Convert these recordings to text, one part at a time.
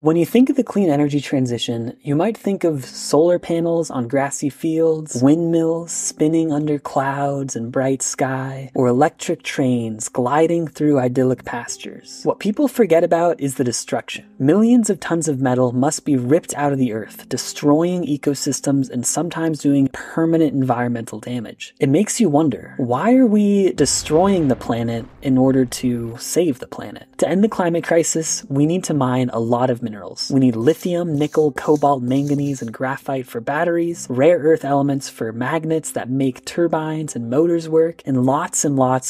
When you think of the clean energy transition, you might think of solar panels on grassy fields, windmills spinning under clouds and bright sky, or electric trains gliding through idyllic pastures. What people forget about is the destruction. Millions of tons of metal must be ripped out of the earth, destroying ecosystems and sometimes doing permanent environmental damage. It makes you wonder, why are we destroying the planet in order to save the planet? To end the climate crisis, we need to mine a lot of minerals. We need lithium, nickel, cobalt, manganese, and graphite for batteries, rare earth elements for magnets that make turbines and motors work, and lots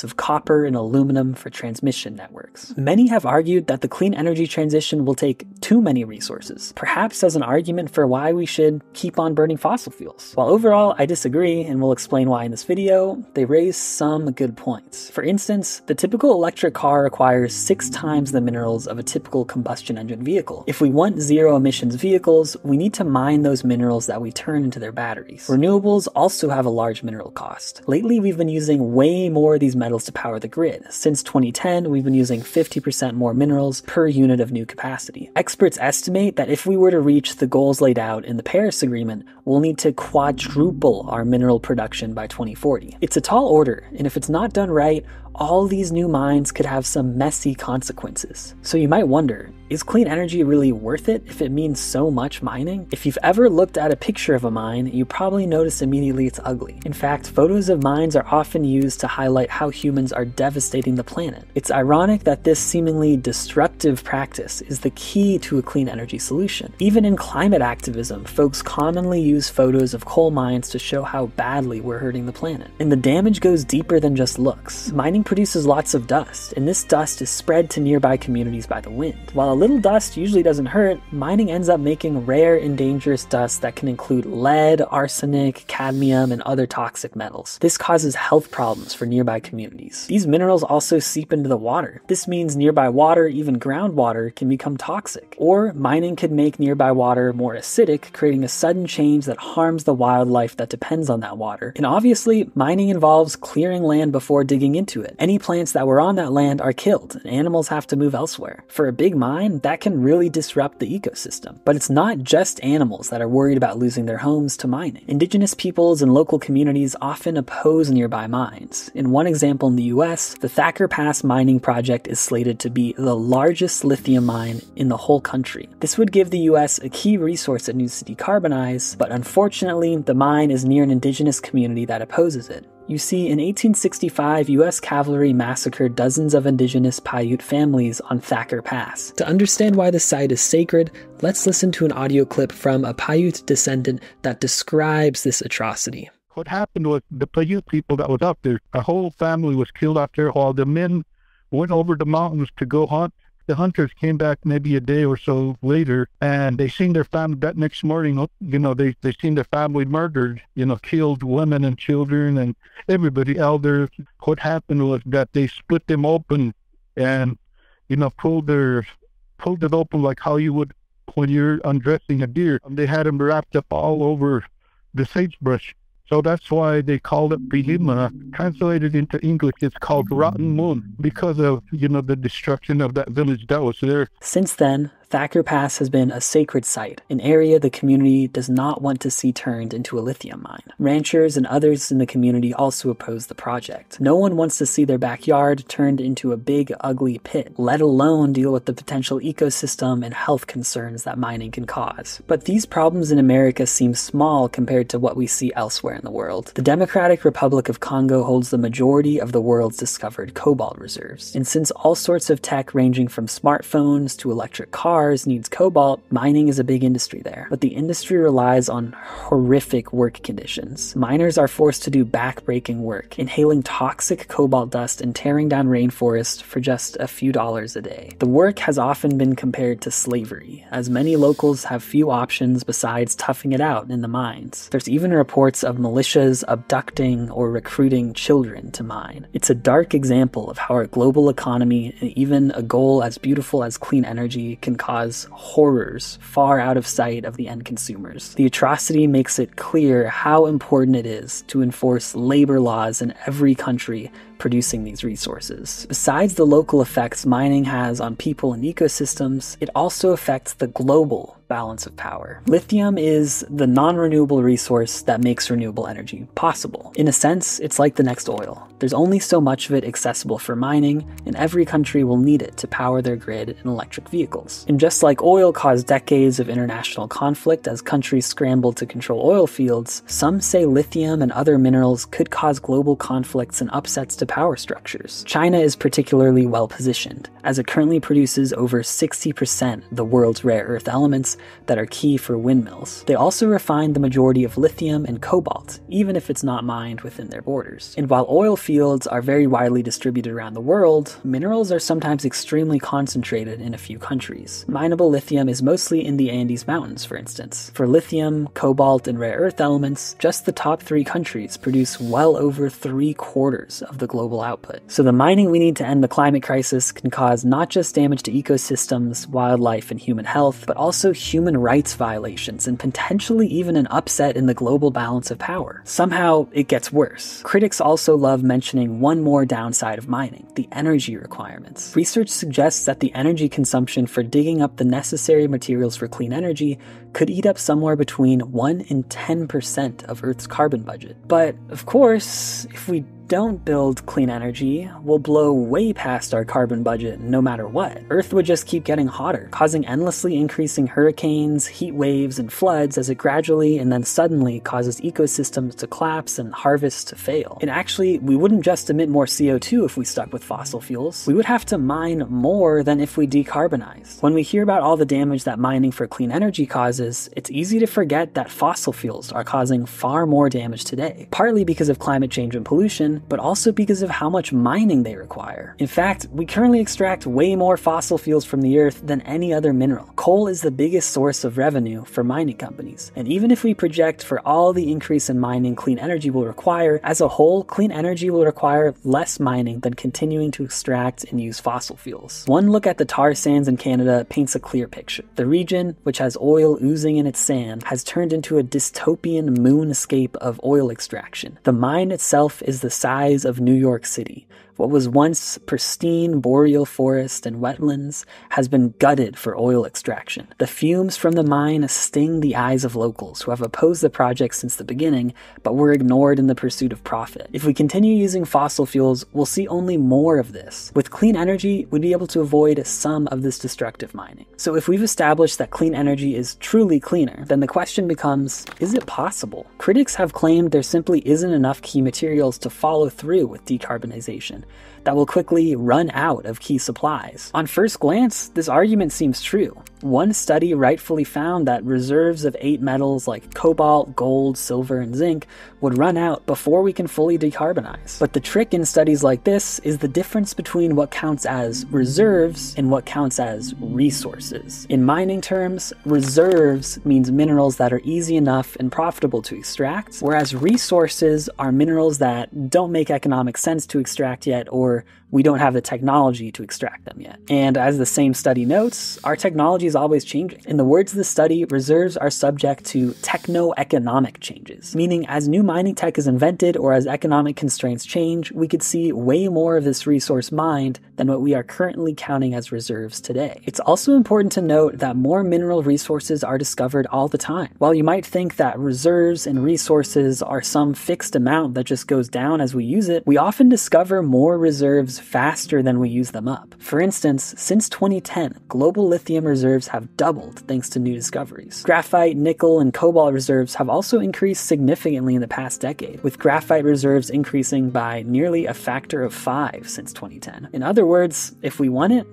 of copper and aluminum for transmission networks. Many have argued that the clean energy transition will take too many resources, perhaps as an argument for why we should keep on burning fossil fuels. While overall I disagree, and will explain why in this video, they raise some good points. For instance, the typical electric car requires 6 times the minerals of a typical combustion engine vehicle. If we want zero emissions vehicles, we need to mine those minerals that we turn into their batteries. Renewables also have a large mineral cost. Lately, we've been using way more of these metals to power the grid. Since 2010, we've been using 50% more minerals per unit of new capacity. Experts estimate that if we were to reach the goals laid out in the Paris Agreement, we'll need to quadruple our mineral production by 2040. It's a tall order, and if it's not done right, all these new mines could have some messy consequences. So you might wonder, is clean energy really worth it if it means so much mining? If you've ever looked at a picture of a mine, you probably notice immediately it's ugly. In fact, photos of mines are often used to highlight how humans are devastating the planet. It's ironic that this seemingly destructive practice is the key to a clean energy solution. Even in climate activism, folks commonly use photos of coal mines to show how badly we're hurting the planet. And the damage goes deeper than just looks. Mining produces lots of dust, and this dust is spread to nearby communities by the wind. While a little dust usually doesn't hurt, mining ends up making rare and dangerous dust that can include lead, arsenic, cadmium, and other toxic metals. This causes health problems for nearby communities. These minerals also seep into the water. This means nearby water, even groundwater, can become toxic. Or mining could make nearby water more acidic, creating a sudden change that harms the wildlife that depends on that water. And obviously, mining involves clearing land before digging into it. Any plants that were on that land are killed, and animals have to move elsewhere. For a big mine, that can really disrupt the ecosystem. But it's not just animals that are worried about losing their homes to mining. Indigenous peoples and local communities often oppose nearby mines. In one example in the US, the Thacker Pass mining project is slated to be the largest lithium mine in the whole country. This would give the US a key resource it needs to decarbonize, but unfortunately, the mine is near an indigenous community that opposes it. You see, in 1865, US cavalry massacred dozens of indigenous Paiute families on Thacker Pass. To understand why the site is sacred, let's listen to an audio clip from a Paiute descendant that describes this atrocity. What happened was the Paiute people that was up there, a whole family was killed out there while the men went over the mountains to go hunt. The hunters came back maybe a day or so later, and they seen their family that next morning. You know, they seen their family murdered, you know, killed women and children and everybody, elders. What happened was that they split them open and, you know, pulled it open like how you would when you're undressing a deer. And they had them wrapped up all over the sagebrush. So that's why they called it Behima. Translated into English, it's called Rotten Moon, because of, you know, the destruction of that village that was there. Since then, Thacker Pass has been a sacred site, an area the community does not want to see turned into a lithium mine. Ranchers and others in the community also oppose the project. No one wants to see their backyard turned into a big, ugly pit, let alone deal with the potential ecosystem and health concerns that mining can cause. But these problems in America seem small compared to what we see elsewhere in the world. The Democratic Republic of Congo holds the majority of the world's discovered cobalt reserves. And since all sorts of tech ranging from smartphones to electric cars needs cobalt, mining is a big industry there. But the industry relies on horrific work conditions. Miners are forced to do back-breaking work, inhaling toxic cobalt dust and tearing down rainforests for just a few dollars a day. The work has often been compared to slavery, as many locals have few options besides toughing it out in the mines. There's even reports of militias abducting or recruiting children to mine. It's a dark example of how our global economy and even a goal as beautiful as clean energy can cause horrors far out of sight of the end consumers. The atrocity makes it clear how important it is to enforce labor laws in every country producing these resources. Besides the local effects mining has on people and ecosystems, it also affects the global balance of power. Lithium is the non-renewable resource that makes renewable energy possible. In a sense, it's like the next oil. There's only so much of it accessible for mining, and every country will need it to power their grid and electric vehicles. And just like oil caused decades of international conflict as countries scrambled to control oil fields, some say lithium and other minerals could cause global conflicts and upsets to power structures. China is particularly well positioned, as it currently produces over 60% of the world's rare earth elements that are key for windmills. They also refine the majority of lithium and cobalt, even if it's not mined within their borders. And while oil fields are very widely distributed around the world, minerals are sometimes extremely concentrated in a few countries. Mineable lithium is mostly in the Andes Mountains, for instance. For lithium, cobalt, and rare earth elements, just the top 3 countries produce well over 3/4 of the global output. So the mining we need to end the climate crisis can cause not just damage to ecosystems, wildlife, and human health, but also human rights violations and potentially even an upset in the global balance of power. Somehow, it gets worse. Critics also love mentioning one more downside of mining, the energy requirements. Research suggests that the energy consumption for digging up the necessary materials for clean energy could eat up somewhere between 1 and 10% of Earth's carbon budget. But of course, if we don't build clean energy, we'll blow way past our carbon budget no matter what. Earth would just keep getting hotter, causing endlessly increasing hurricanes, heat waves, and floods as it gradually and then suddenly causes ecosystems to collapse and harvests to fail. And actually, we wouldn't just emit more CO2 if we stuck with fossil fuels. We would have to mine more than if we decarbonized. When we hear about all the damage that mining for clean energy causes, it's easy to forget that fossil fuels are causing far more damage today, partly because of climate change and pollution, but also because of how much mining they require. In fact, we currently extract way more fossil fuels from the earth than any other mineral. Coal is the biggest source of revenue for mining companies. And even if we project for all the increase in mining clean energy will require, as a whole, clean energy will require less mining than continuing to extract and use fossil fuels. One look at the tar sands in Canada paints a clear picture. The region, which has oil oozing in its sand, has turned into a dystopian moonscape of oil extraction. The mine itself is the size of New York City. What was once pristine boreal forest and wetlands has been gutted for oil extraction. The fumes from the mine sting the eyes of locals who have opposed the project since the beginning, but were ignored in the pursuit of profit. If we continue using fossil fuels, we'll see only more of this. With clean energy, we'd be able to avoid some of this destructive mining. So if we've established that clean energy is truly cleaner, then the question becomes, is it possible? Critics have claimed there simply isn't enough key materials to follow through with decarbonization, that will quickly run out of key supplies. On first glance, this argument seems true. One study rightfully found that reserves of 8 metals like cobalt, gold, silver, and zinc would run out before we can fully decarbonize. But the trick in studies like this is the difference between what counts as reserves and what counts as resources. In mining terms, reserves means minerals that are easy enough and profitable to extract, whereas resources are minerals that don't make economic sense to extract yet, or we don't have the technology to extract them yet. And as the same study notes, our technology is always changing. In the words of the study, reserves are subject to techno-economic changes, meaning as new mining tech is invented or as economic constraints change, we could see way more of this resource mined than what we are currently counting as reserves today. It's also important to note that more mineral resources are discovered all the time. While you might think that reserves and resources are some fixed amount that just goes down as we use it, we often discover more reserves faster than we use them up. For instance, since 2010, global lithium reserves have doubled thanks to new discoveries. Graphite, nickel, and cobalt reserves have also increased significantly in the past decade, with graphite reserves increasing by nearly a factor of 5 since 2010. In other words, if we want it,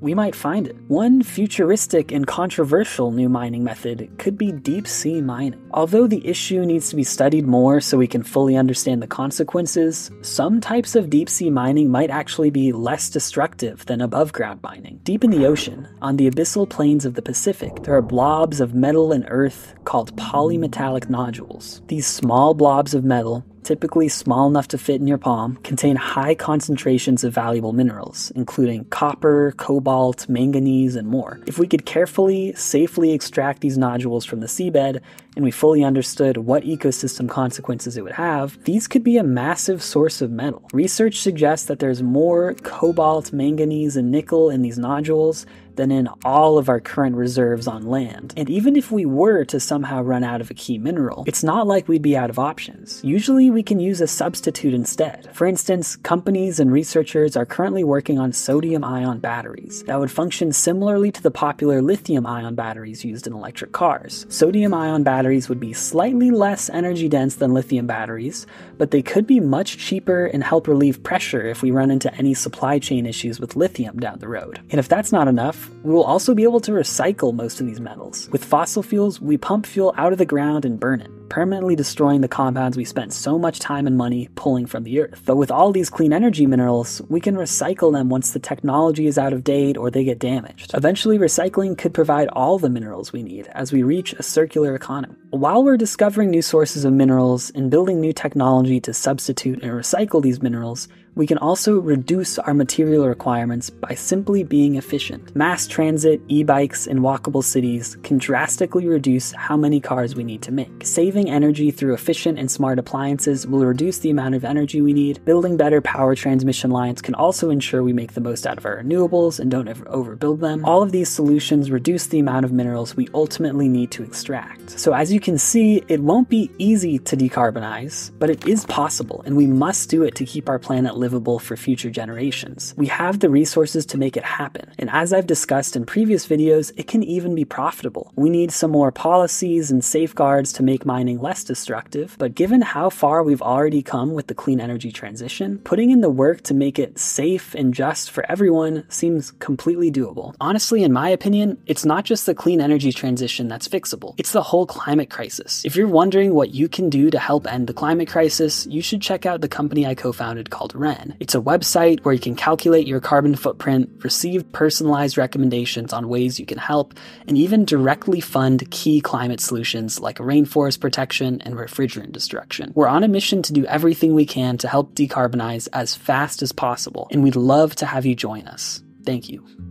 we might find it. One futuristic and controversial new mining method could be deep-sea mining. Although the issue needs to be studied more so we can fully understand the consequences, some types of deep-sea mining might actually be less destructive than above-ground mining. Deep in the ocean, on the abyssal plains of the Pacific, there are blobs of metal and earth called polymetallic nodules. These small blobs of metal, typically small enough to fit in your palm, contain high concentrations of valuable minerals, including copper, cobalt, manganese, and more. If we could carefully, safely extract these nodules from the seabed and we fully understood what ecosystem consequences it would have, these could be a massive source of metal. Research suggests that there's more cobalt, manganese, and nickel in these nodules than in all of our current reserves on land. And even if we were to somehow run out of a key mineral, it's not like we'd be out of options. Usually we can use a substitute instead. For instance, companies and researchers are currently working on sodium-ion batteries that would function similarly to the popular lithium-ion batteries used in electric cars. Sodium-ion batteries would be slightly less energy-dense than lithium batteries, but they could be much cheaper and help relieve pressure if we run into any supply chain issues with lithium down the road. And if that's not enough, we will also be able to recycle most of these metals. With fossil fuels, we pump fuel out of the ground and burn it, permanently destroying the compounds we spent so much time and money pulling from the earth. But with all these clean energy minerals, we can recycle them once the technology is out of date or they get damaged. Eventually, recycling could provide all the minerals we need as we reach a circular economy. While we're discovering new sources of minerals and building new technology to substitute and recycle these minerals, we can also reduce our material requirements by simply being efficient. Mass transit, e-bikes, and walkable cities can drastically reduce how many cars we need to make. Saving energy through efficient and smart appliances will reduce the amount of energy we need. Building better power transmission lines can also ensure we make the most out of our renewables and don't ever overbuild them. All of these solutions reduce the amount of minerals we ultimately need to extract. So as you can see, it won't be easy to decarbonize, but it is possible, and we must do it to keep our planet livable for future generations. We have the resources to make it happen, and as I've discussed in previous videos, it can even be profitable. We need some more policies and safeguards to make mining less destructive, but given how far we've already come with the clean energy transition, putting in the work to make it safe and just for everyone seems completely doable. Honestly, in my opinion, it's not just the clean energy transition that's fixable, it's the whole climate crisis. If you're wondering what you can do to help end the climate crisis, you should check out the company I co-founded called Rotten Moon. It's a website where you can calculate your carbon footprint, receive personalized recommendations on ways you can help, and even directly fund key climate solutions like rainforest protection and refrigerant destruction. We're on a mission to do everything we can to help decarbonize as fast as possible, and we'd love to have you join us. Thank you.